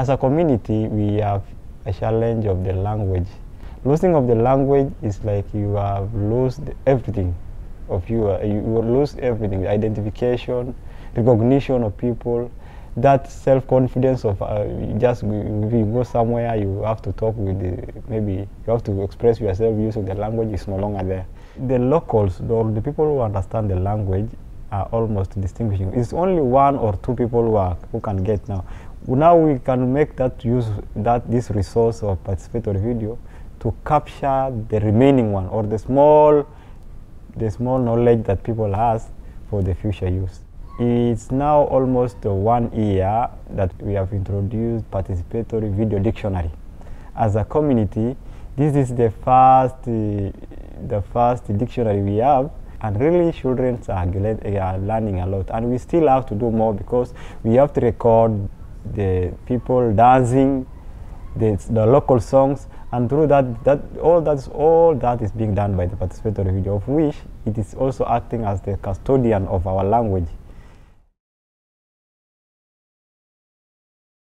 As a community, we have a challenge of the language. Losing of the language is like you have lost everything of you lost everything, the identification, recognition of people, that self-confidence of just if you go somewhere, you have to talk with the, maybe you have to express yourself using the language is no longer there. The locals, or the people who understand the language, are almost distinguishing. It's only one or two people who can get now. Now we can make that use that this resource of participatory video to capture the remaining one or the small knowledge that people has for the future use. It's now almost 1 year that we have introduced participatory video dictionary. As a community, this is the first dictionary we have, and really children are learning a lot. And we still have to do more because we have to record the people dancing, the local songs, and through all that is being done by the participatory video, of which it is also acting as the custodian of our language.